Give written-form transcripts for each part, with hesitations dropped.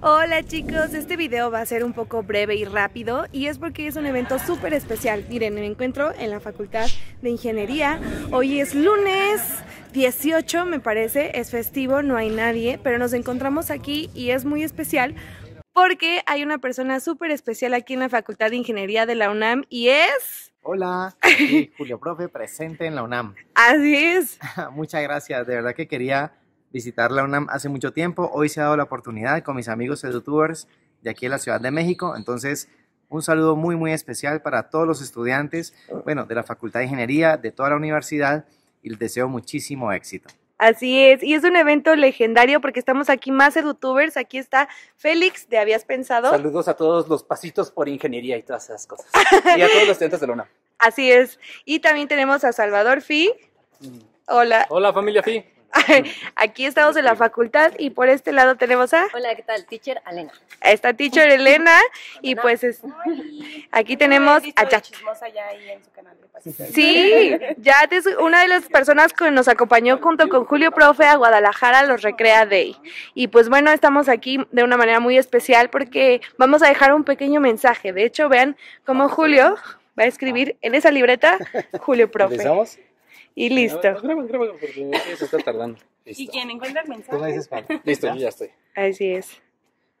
Hola chicos, este video va a ser un poco breve y rápido y es porque es un evento súper especial. Miren, me encuentro en la Facultad de Ingeniería. Hoy es lunes 18, me parece, es festivo, no hay nadie, pero nos encontramos aquí y es muy especial porque hay una persona súper especial aquí en la Facultad de Ingeniería de la UNAM y es... Hola, soy JulioProfe presente en la UNAM. Así es. Muchas gracias, de verdad que quería visitar la UNAM hace mucho tiempo. Hoy se ha dado la oportunidad con mis amigos youtubers de aquí en la Ciudad de México. Entonces, un saludo muy muy especial para todos los estudiantes, bueno, de la Facultad de Ingeniería, de toda la universidad, y les deseo muchísimo éxito. Así es, y es un evento legendario porque estamos aquí más edutubers. Aquí está Félix, ¿te habías pensado? Saludos a todos los pasitos por ingeniería y todas esas cosas. Y a todos los estudiantes de la UNAM. Así es, y también tenemos a Salvador Fi. Hola. Hola familia Fi. Aquí estamos en la facultad y por este lado tenemos a... Hola, ¿qué tal? Teacher Elena. Está Teacher Elena y pues es... aquí tenemos a Yad. Sí, Yad es una de las personas que nos acompañó junto con JulioProfe a Guadalajara, los Recreade. Y pues bueno, estamos aquí de una manera muy especial porque vamos a dejar un pequeño mensaje. De hecho, vean cómo Julio va a escribir en esa libreta JulioProfe. ¿Empezamos? Y listo. Graba, porque eso está tardando. Listo. Y quien encuentra el mensaje. Tú me dices, Juan. Listo, yo ya estoy. Así es.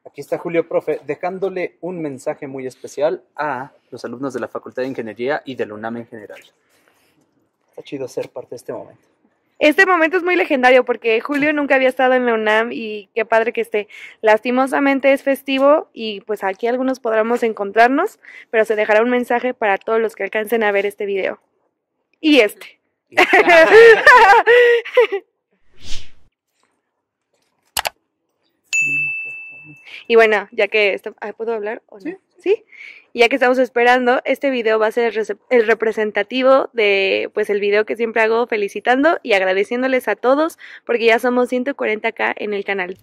Aquí está JulioProfe dejándole un mensaje muy especial a los alumnos de la Facultad de Ingeniería y del UNAM en general. Está chido ser parte de este momento. Este momento es muy legendario porque Julio nunca había estado en la UNAM y qué padre que esté. Lastimosamente es festivo y pues aquí algunos podremos encontrarnos, pero se dejará un mensaje para todos los que alcancen a ver este video. Y este. Y bueno, ya que ¿puedo hablar o no? ¿Sí? Ya que estamos esperando, este video va a ser el representativo de pues el video que siempre hago felicitando y agradeciéndoles a todos porque ya somos 140K en el canal.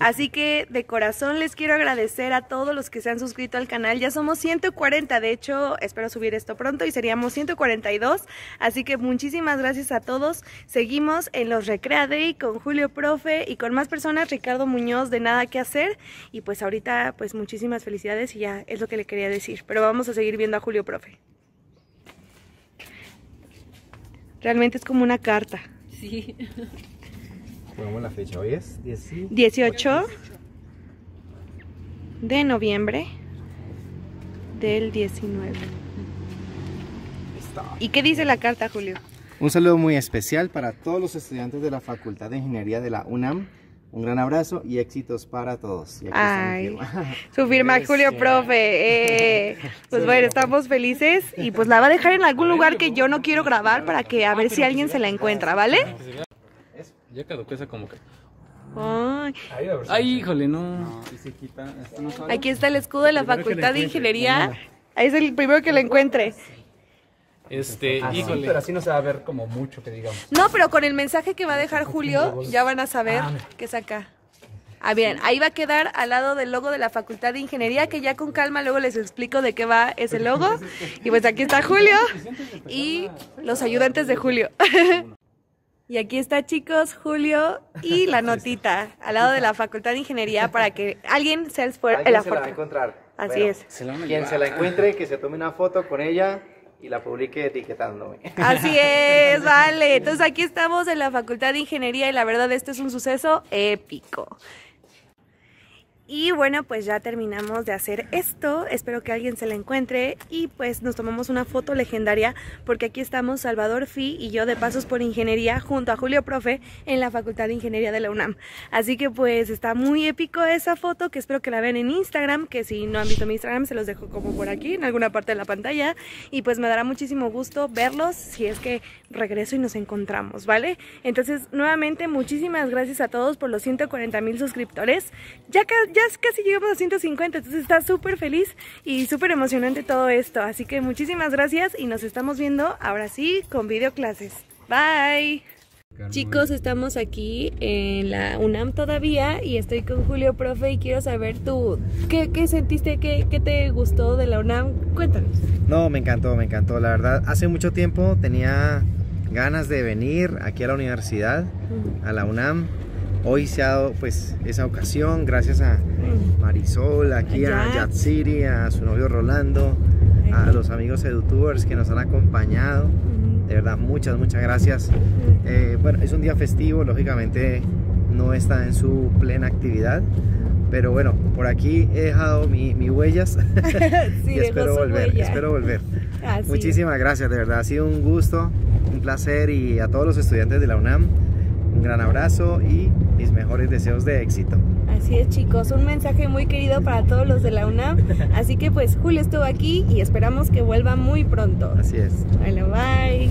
Así que de corazón les quiero agradecer a todos los que se han suscrito al canal. Ya somos 140, de hecho espero subir esto pronto y seríamos 142. Así que muchísimas gracias a todos. Seguimos en los Recreade con JulioProfe y con más personas, Ricardo Muñoz de Nada que Hacer. Y pues ahorita pues muchísimas felicidades y ya es lo que le quería decir. Pero vamos a seguir viendo a JulioProfe. Realmente es como una carta. Sí. Ponemos la fecha, hoy es 18 de noviembre del 19. ¿Y qué dice la carta, Julio? Un saludo muy especial para todos los estudiantes de la Facultad de Ingeniería de la UNAM. Un gran abrazo y éxitos para todos. Y aquí su firma JulioProfe. Pues bueno, estamos felices y pues la va a dejar en algún lugar que yo no quiero grabar para que a ver si alguien se la encuentra, ¿vale? Ya caducó esa como que... Ay, híjole, no. Aquí está el escudo de la Facultad de Ingeniería. Ahí es el primero que lo encuentre. Híjole. Sí, pero así no se va a ver como mucho que digamos. No, pero con el mensaje que va a dejar Julio, ya van a saber qué es acá. Ah, bien, ahí va a quedar al lado del logo de la Facultad de Ingeniería, que ya con calma luego les explico de qué va ese logo. Y pues aquí está Julio y los ayudantes de Julio. Y aquí está, chicos, Julio y la notita al lado de la Facultad de Ingeniería para que alguien se la va a encontrar. Así es. Quien se la encuentre, que se tome una foto con ella y la publique etiquetándome. Así es, vale. Entonces aquí estamos en la Facultad de Ingeniería y la verdad este es un suceso épico. Y bueno, pues ya terminamos de hacer esto, espero que alguien se la encuentre y pues nos tomamos una foto legendaria porque aquí estamos Salvador Fi y yo de Pasos por Ingeniería junto a JulioProfe en la Facultad de Ingeniería de la UNAM. Así que pues está muy épico esa foto, que espero que la vean en Instagram, que si no han visto mi Instagram se los dejo como por aquí en alguna parte de la pantalla y pues me dará muchísimo gusto verlos si es que regreso y nos encontramos, ¿vale? Entonces nuevamente muchísimas gracias a todos por los 140,000 suscriptores, ya casi llegamos a 150, entonces está súper feliz y súper emocionante todo esto. Así que muchísimas gracias y nos estamos viendo ahora sí con videoclases. Bye. Chicos, estamos aquí en la UNAM todavía y estoy con Julio Profe y quiero saber tú, ¿qué sentiste? ¿Qué te gustó de la UNAM? Cuéntanos. No, me encantó, la verdad. Hace mucho tiempo tenía ganas de venir aquí a la universidad, a la UNAM. Hoy se ha dado pues esa ocasión gracias a Marisol, aquí a Yad City, a su novio Rolando, a los amigos edutubers que nos han acompañado. De verdad, muchas gracias. Bueno, es un día festivo, lógicamente no está en su plena actividad, pero bueno, por aquí he dejado mis huellas sí, y espero volver. Así Muchísimas gracias, de verdad, ha sido un gusto, un placer, y a todos los estudiantes de la UNAM, un gran abrazo y mis mejores deseos de éxito. Así es, chicos, un mensaje muy querido para todos los de la UNAM, así que pues Julio estuvo aquí y esperamos que vuelva muy pronto. Así es. Bueno, bye.